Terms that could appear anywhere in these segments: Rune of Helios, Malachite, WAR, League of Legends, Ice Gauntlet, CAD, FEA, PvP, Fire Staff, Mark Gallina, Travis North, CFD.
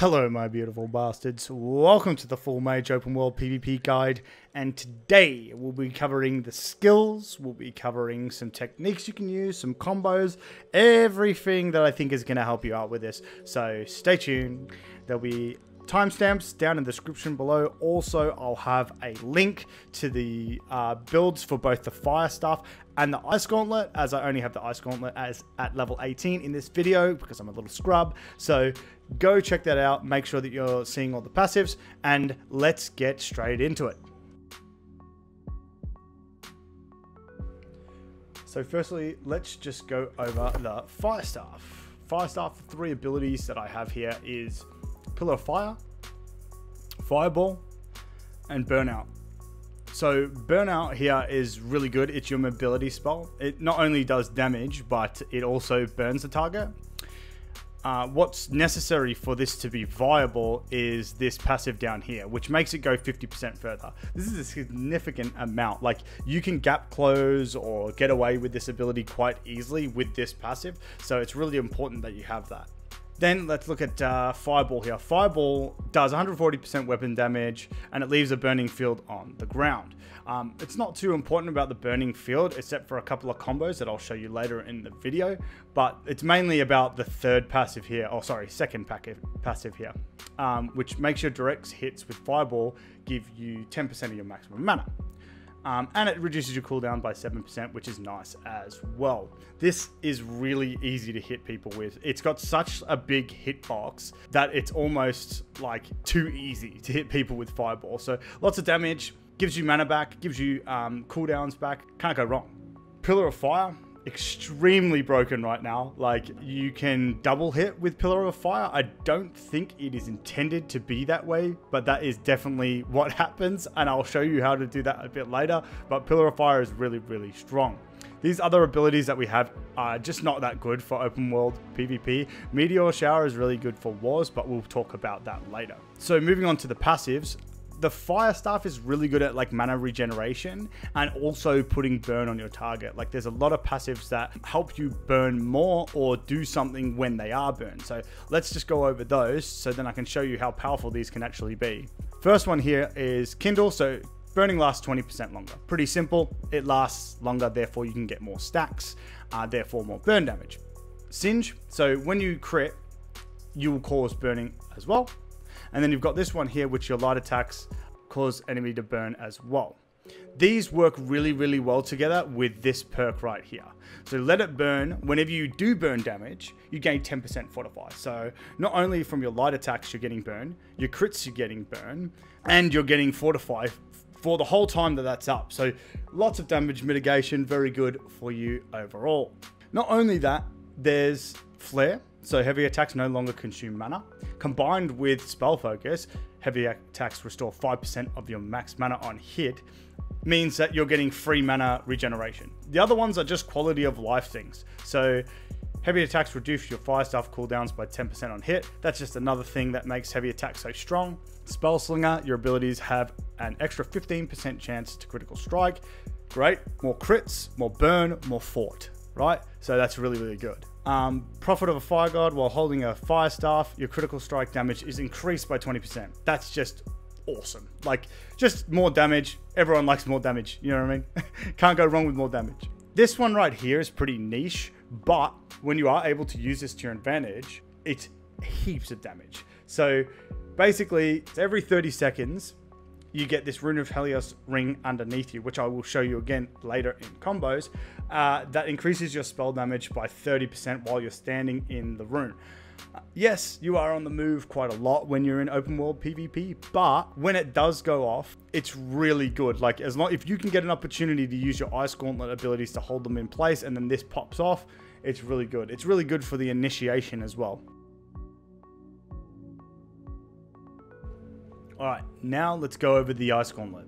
Hello my beautiful bastards, welcome to the Full Mage Open World PvP Guide, and today we'll be covering the skills, we'll be covering some techniques you can use, some combos, everything that I think is going to help you out with this, so stay tuned. There'll be timestamps down in the description below. Also, I'll have a link to the builds for both the Fire Staff and the Ice Gauntlet, as I only have the Ice Gauntlet as at level 18 in this video because I'm a little scrub. So go check that out, make sure that you're seeing all the passives, and let's get straight into it. So firstly, let's just go over the Fire Staff. Fire Staff, the three abilities that I have here is Pillar of Fire, Fireball, and Burnout. So Burnout here is really good. It's your mobility spell. It not only does damage, but it also burns the target. What's necessary for this to be viable is this passive down here, which makes it go 50% further. This is a significant amount. Like, you can gap close or get away with this ability quite easily with this passive. So it's really important that you have that. Then let's look at Fireball here. Fireball does 140% weapon damage, and it leaves a burning field on the ground. It's not too important about the burning field, except for a couple of combos that I'll show you later in the video, but it's mainly about the third passive here, or sorry, second passive here, which makes your direct hits with Fireball give you 10% of your maximum mana. And it reduces your cooldown by 7%, which is nice as well. This is really easy to hit people with. It's got such a big hitbox that it's almost like too easy to hit people with Fireball. So lots of damage, gives you mana back, gives you cooldowns back. Can't go wrong. Pillar of Fire, extremely broken right now. Like, you can double hit with Pillar of Fire. I don't think it is intended to be that way, but that is definitely what happens, and I'll show you how to do that a bit later. But Pillar of Fire is really strong. These other abilities that we have are just not that good for open world PvP. Meteor Shower is really good for wars, but we'll talk about that later. So moving on to the passives, the Fire Staff is really good at like mana regeneration and also putting burn on your target. Like, there's a lot of passives that help you burn more or do something when they are burned. So let's just go over those so then I can show you how powerful these can actually be. First one here is Kindle. So burning lasts 20% longer. Pretty simple. It lasts longer, therefore you can get more stacks, therefore more burn damage. Singe. So when you crit, you will cause burning as well. And then you've got this one here, which your light attacks cause enemy to burn as well. These work really well together with this perk right here. So Let It Burn. Whenever you do burn damage, you gain 10% fortify. So not only from your light attacks you're getting burn, your crits you're getting burn, and you're getting fortify for the whole time that that's up. So lots of damage mitigation, very good for you overall. Not only that, there's Flare. So heavy attacks no longer consume mana. Combined with Spell Focus, heavy attacks restore 5% of your max mana on hit, means that you're getting free mana regeneration. The other ones are just quality of life things. So heavy attacks reduce your Fire Staff cooldowns by 10% on hit. That's just another thing that makes heavy attacks so strong. Spell Slinger, your abilities have an extra 15% chance to critical strike. Great, more crits, more burn, more fort, right? So that's really good. Profit of a Fire God while holding a Fire Staff, your critical strike damage is increased by 20%. That's just awesome. Like, just more damage. Everyone likes more damage. You know what I mean? Can't go wrong with more damage. This one right here is pretty niche, but when you are able to use this to your advantage, it's heaps of damage. So basically, it's every 30 seconds, you get this Rune of Helios ring underneath you, which I will show you again later in combos, that increases your spell damage by 30% while you're standing in the rune. Yes, you are on the move quite a lot when you're in open world PvP, but when it does go off, it's really good. Like, as long if you can get an opportunity to use your Ice Gauntlet abilities to hold them in place, and then this pops off, it's really good. It's really good for the initiation as well. All right, now let's go over the Ice Gauntlet.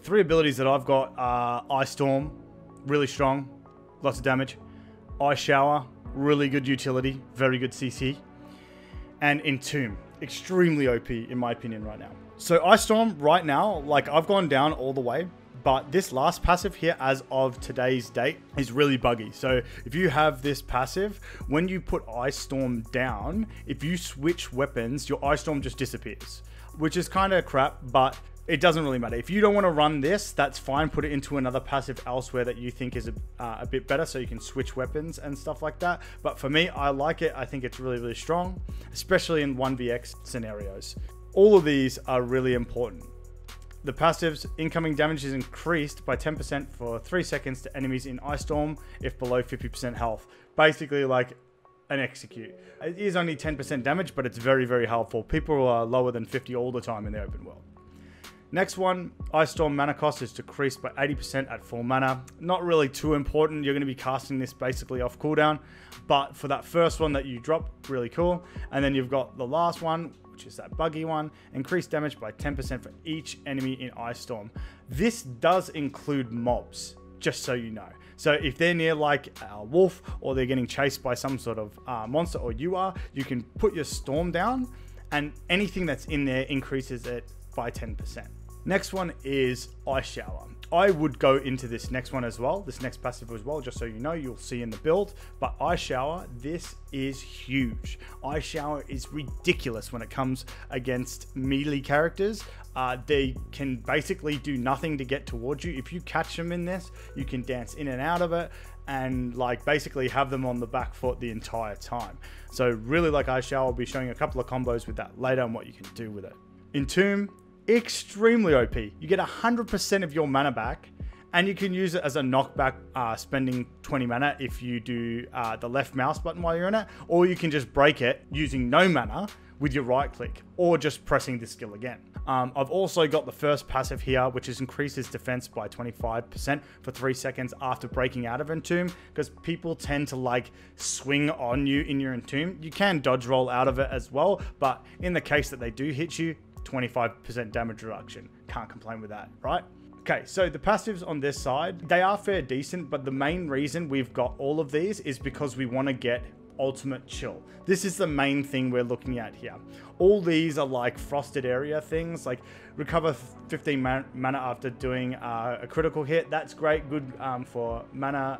Three abilities that I've got are Ice Storm, really strong, lots of damage. Ice Shower, really good utility, very good CC. And Entomb, extremely OP in my opinion right now. So Ice Storm right now, like, I've gone down all the way. But this last passive here, as of today's date, is really buggy. So if you have this passive, when you put Ice Storm down, if you switch weapons, your Ice Storm just disappears, which is kind of crap, but it doesn't really matter. If you don't want to run this, that's fine. Put it into another passive elsewhere that you think is a bit better, so you can switch weapons and stuff like that. But for me, I like it. I think it's really, really strong, especially in 1v1 scenarios. All of these are really important. The passive's incoming damage is increased by 10% for 3 seconds to enemies in Ice Storm if below 50% health. Basically like an execute. It is only 10% damage, but it's very, very helpful. People are lower than 50 all the time in the open world. Next one, Ice Storm mana cost is decreased by 80% at full mana. Not really too important. You're going to be casting this basically off cooldown. But for that first one that you drop, really cool. And then you've got the last one, which is that buggy one, increased damage by 10% for each enemy in Ice Storm. This does include mobs, just so you know. So if they're near like a wolf, or they're getting chased by some sort of monster, or you are, you can put your storm down and anything that's in there increases it by 10%. Next one is Ice Shower. I would go into this next one as well, this next passive as well, just so you know, you'll see in the build. But Ice Shower, this is huge. Ice Shower is ridiculous when it comes against melee characters. They can basically do nothing to get towards you. If you catch them in this, you can dance in and out of it and like basically have them on the back foot the entire time. So really like Ice Shower. I'll be showing a couple of combos with that later and what you can do with it. Entomb, extremely OP. You get 100% of your mana back, and you can use it as a knockback, spending 20 mana if you do the left mouse button while you're in it, or you can just break it using no mana with your right click, or just pressing this skill again. I've also got the first passive here, which is increases defense by 25% for 3 seconds after breaking out of Entomb, because people tend to like swing on you in your Entomb. You can dodge roll out of it as well, but in the case that they do hit you, 25% damage reduction. Can't complain with that, right? Okay, so the passives on this side, they are fair decent, but the main reason we've got all of these is because we want to get ultimate chill. This is the main thing we're looking at here. All these are like frosted area things, like recover 15 mana after doing a critical hit. That's great, good for mana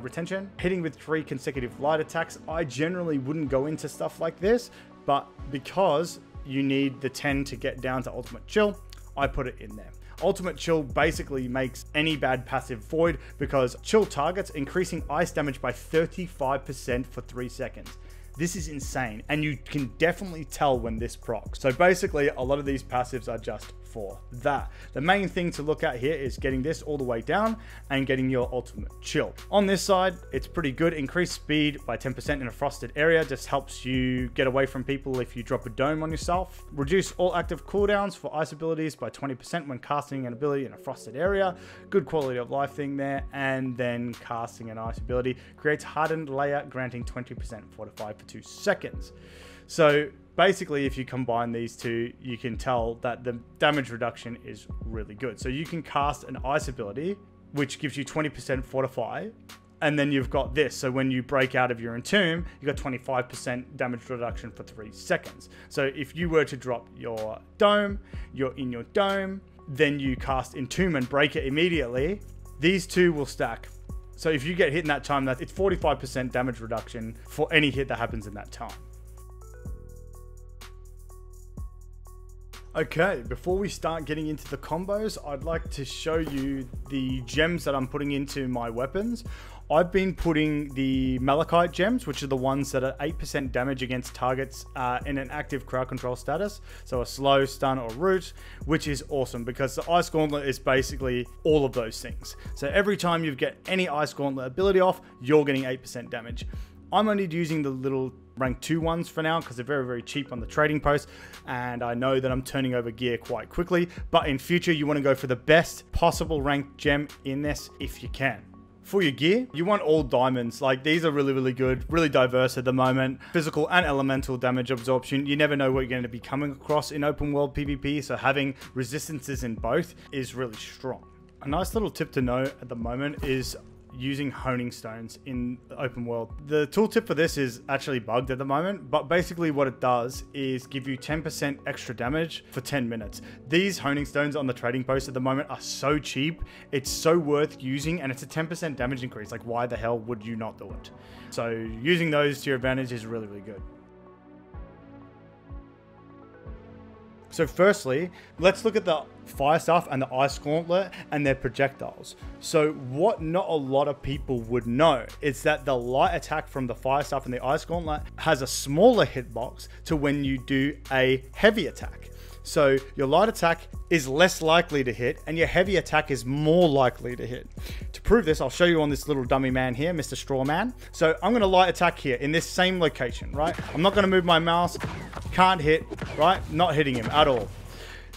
retention. Hitting with 3 consecutive light attacks. I generally wouldn't go into stuff like this, but because you need the 10 to get down to ultimate chill, I put it in there. Ultimate chill basically makes any bad passive void, because chill targets increasing ice damage by 35% for 3 seconds. This is insane, and you can definitely tell when this procs. So basically a lot of these passives are just for that. The main thing to look at here is getting this all the way down and getting your ultimate chill. On this side, it's pretty good. Increased speed by 10% in a frosted area just helps you get away from people if you drop a dome on yourself. Reduce all active cooldowns for ice abilities by 20% when casting an ability in a frosted area. Good quality of life thing there. And then casting an ice ability creates hardened layer, granting 20% fortified for 2 seconds. So basically, if you combine these two, you can tell that the damage reduction is really good. So you can cast an ice ability, which gives you 20% fortify, and then you've got this. So when you break out of your Entomb, you've got 25% damage reduction for 3 seconds. So if you were to drop your dome, you're in your dome, then you cast Entomb and break it immediately, these two will stack. So if you get hit in that time, it's 45% damage reduction for any hit that happens in that time. Okay, before we start getting into the combos, I'd like to show you the gems that I'm putting into my weapons. I've been putting the Malachite gems, which are the ones that are 8% damage against targets in an active crowd control status. So a slow, stun, or root, which is awesome because the Ice Gauntlet is basically all of those things. So every time you get any Ice Gauntlet ability off, you're getting 8% damage. I'm only using the little rank 2 ones for now because they're very, very cheap on the trading post, and I know that I'm turning over gear quite quickly, but in future you want to go for the best possible rank gem in this if you can. For your gear, you want all diamonds. Like, these are really, really good, really diverse at the moment. Physical and elemental damage absorption. You never know what you're going to be coming across in open world PvP, so having resistances in both is really strong. A nice little tip to know at the moment is using honing stones in the open world. The tooltip for this is actually bugged at the moment, but basically what it does is give you 10% extra damage for 10 minutes. These honing stones on the trading post at the moment are so cheap. It's so worth using, and it's a 10% damage increase. Like, why the hell would you not do it? So using those to your advantage is really, really good. So firstly, let's look at the Fire Staff and the Ice Gauntlet and their projectiles. So what not a lot of people would know is that the light attack from the Fire Staff and the Ice Gauntlet has a smaller hitbox to when you do a heavy attack. So your light attack is less likely to hit and your heavy attack is more likely to hit. To prove this, I'll show you on this little dummy man here, Mr. Straw Man. So I'm gonna light attack here in this same location, right? I'm not gonna move my mouse, can't hit, right? Not hitting him at all.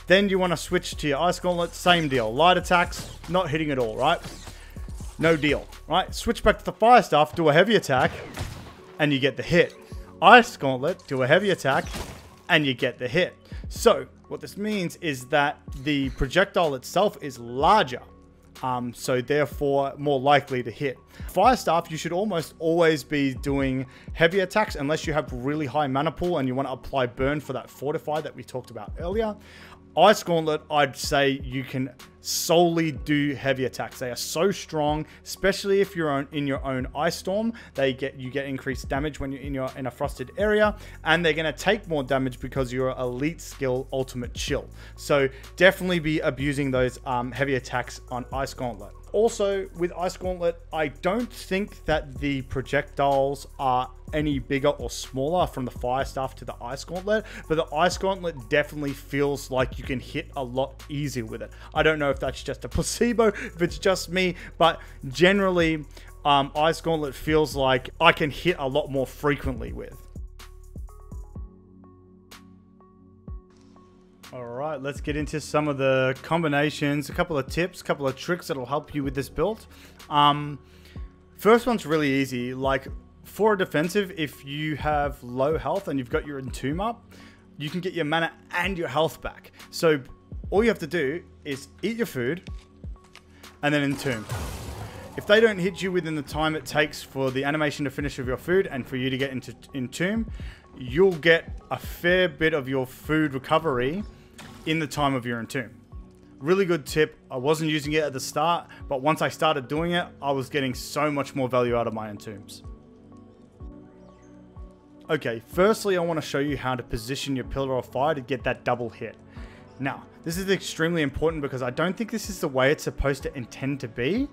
Then you wanna switch to your Ice Gauntlet, same deal. Light attacks, not hitting at all, right? No deal, right? Switch back to the Fire Staff, do a heavy attack, and you get the hit. Ice Gauntlet, do a heavy attack, and you get the hit. So what this means is that the projectile itself is larger, so therefore more likely to hit. Fire Staff, you should almost always be doing heavy attacks unless you have really high mana pool and you want to apply burn for that fortify that we talked about earlier. Ice Gauntlet, I'd say you can solely do heavy attacks. They are so strong, especially if you're in your own ice storm. You get increased damage when you're in a frosted area, and they're going to take more damage because you're elite skill ultimate chill. So definitely be abusing those heavy attacks on Ice Gauntlet. Also with Ice Gauntlet, I don't think that the projectiles are any bigger or smaller from the Fire Staff to the Ice Gauntlet, but the Ice Gauntlet definitely feels like you can hit a lot easier with it. I don't know if that's just a placebo, if it's just me, but generally Ice Gauntlet feels like I can hit a lot more frequently with. All right, let's get into some of the combinations, a couple of tips, a couple of tricks that'll help you with this build. First one's really easy. Like, for a defensive, if you have low health and you've got your entomb up, you can get your mana and your health back. So all you have to do is eat your food and then entomb. If they don't hit you within the time it takes for the animation to finish with your food and for you to get into entomb, you'll get a fair bit of your food recovery in the time of your entomb. Really good tip. I wasn't using it at the start, but once I started doing it, I was getting so much more value out of my entombs. Okay, firstly, I want to show you how to position your Pillar of Fire to get that double hit. Now, this is extremely important because I don't think this is the way it's supposed to intend to be,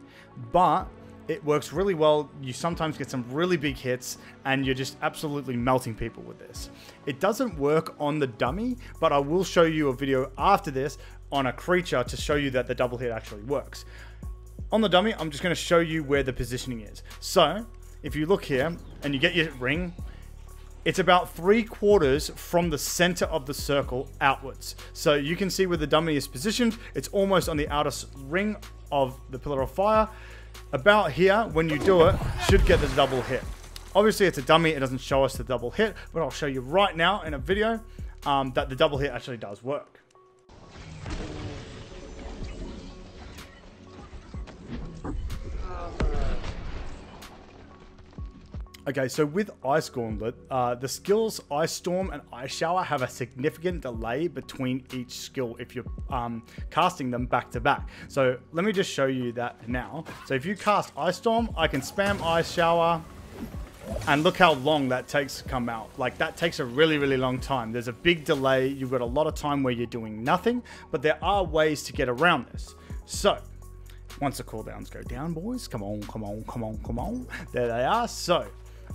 but it works really well. You sometimes get some really big hits and you're just absolutely melting people with this. It doesn't work on the dummy, but I will show you a video after this on a creature to show you that the double hit actually works. On the dummy, I'm just going to show you where the positioning is. So if you look here and you get your ring, it's about 3/4 from the center of the circle outwards. So you can see where the dummy is positioned. It's almost on the outer ring of the Pillar of Fire. About here, when you do it, should get the double hit. Obviously, it's a dummy. It doesn't show us the double hit, but I'll show you right now in a video that the double hit actually does work. Okay, so with Ice Gauntlet, the skills Ice Storm and Ice Shower have a significant delay between each skill if you're casting them back to back. So let me just show you that now. So if you cast Ice Storm, I can spam Ice Shower, and look how long that takes to come out. Like, that takes a really, really long time. There's a big delay. You've got a lot of time where you're doing nothing, but there are ways to get around this. So once the cooldowns go down, boys, come on, come on, come on, come on. There they are. So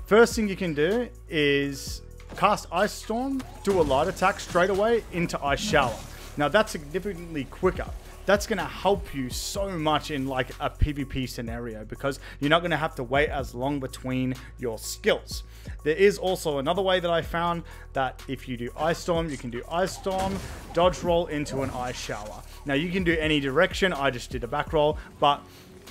first thing you can do is cast Ice Storm, do a light attack straight away into Ice Shower. Now that's significantly quicker. That's going to help you so much in like a PvP scenario because you're not going to have to wait as long between your skills. There is also another way that I found that if you do Ice Storm, you can do Ice Storm, dodge roll into an Ice Shower. Now you can do any direction. I just did a back roll, but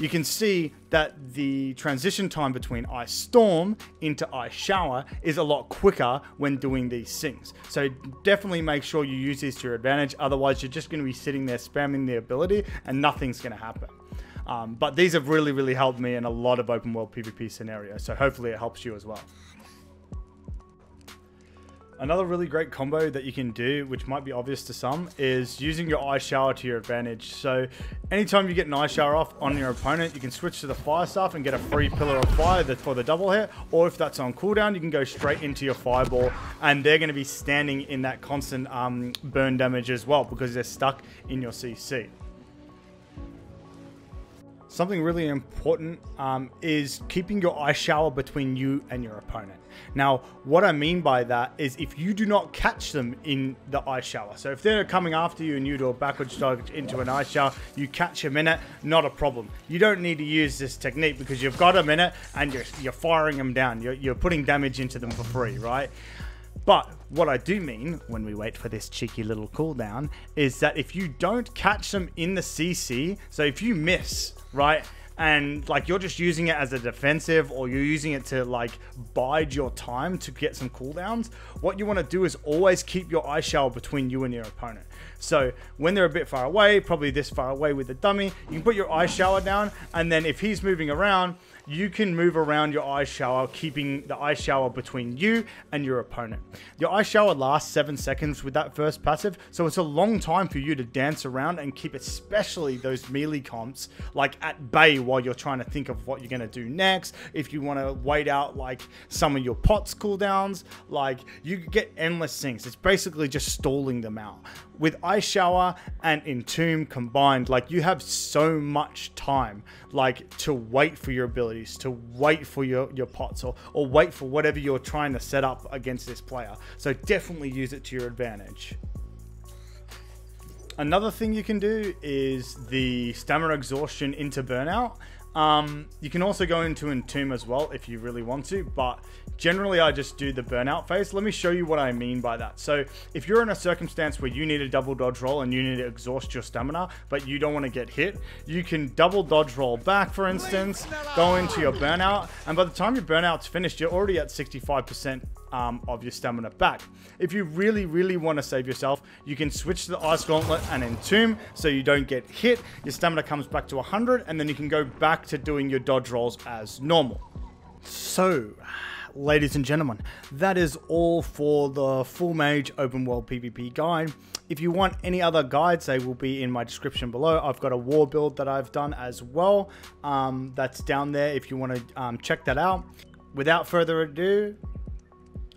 you can see that the transition time between Ice Storm into Ice Shower is a lot quicker when doing these things. So definitely make sure you use these to your advantage. Otherwise, you're just going to be sitting there spamming the ability and nothing's going to happen. But these have really, really helped me in a lot of open world PvP scenarios. So hopefully it helps you as well. Another really great combo that you can do, which might be obvious to some, is using your Ice Shower to your advantage. So anytime you get an Ice Shower off on your opponent, you can switch to the Fire Staff and get a free Pillar of Fire for the double hit. Or if that's on cooldown, you can go straight into your Fireball, and they're going to be standing in that constant burn damage as well, because they're stuck in your CC. Something really important is keeping your Ice Shower between you and your opponent. Now, what I mean by that is if you do not catch them in the Ice Shower. So if they're coming after you and you do a backwards dodge into an Ice Shower, you catch them in it, not a problem. You don't need to use this technique because you've got them in it and you're firing them down. You're putting damage into them for free, right? But what I do mean, when we wait for this cheeky little cooldown, is that if you don't catch them in the CC, so if you miss, right, and like you're just using it as a defensive, or you're using it to like bide your time to get some cooldowns, what you want to do is always keep your Ice Shower between you and your opponent. So when they're a bit far away, probably this far away with the dummy, you can put your Ice Shower down, and then if he's moving around, you can move around your Ice Shower, keeping the Ice Shower between you and your opponent. Your Ice Shower lasts 7 seconds with that first passive, so it's a long time for you to dance around and keep especially those melee comps like at bay while you're trying to think of what you're going to do next. If you want to wait out like some of your pots cooldowns, like you get endless things. It's basically just stalling them out. With Ice Shower and Entomb combined, like you have so much time like to wait for your ability, to wait for your pots, or wait for whatever you're trying to set up against this player. So definitely use it to your advantage. Another thing you can do is the stamina exhaustion into burnout. You can also go into Entomb as well if you really want to, but generally I just do the burnout phase. Let me show you what I mean by that. So if you're in a circumstance where you need a double dodge roll and you need to exhaust your stamina, but you don't want to get hit, you can double dodge roll back, for instance, go into your burnout, and by the time your burnout's finished, you're already at 65% of your stamina back. If you really, really want to save yourself, you can switch to the Ice Gauntlet and Entomb so you don't get hit. Your stamina comes back to 100, and then you can go back to doing your dodge rolls as normal. So, ladies and gentlemen, that is all for the Full Mage Open World PvP guide. If you want any other guides, they will be in my description below. I've got a WAR build that I've done as well. That's down there if you want to check that out. Without further ado,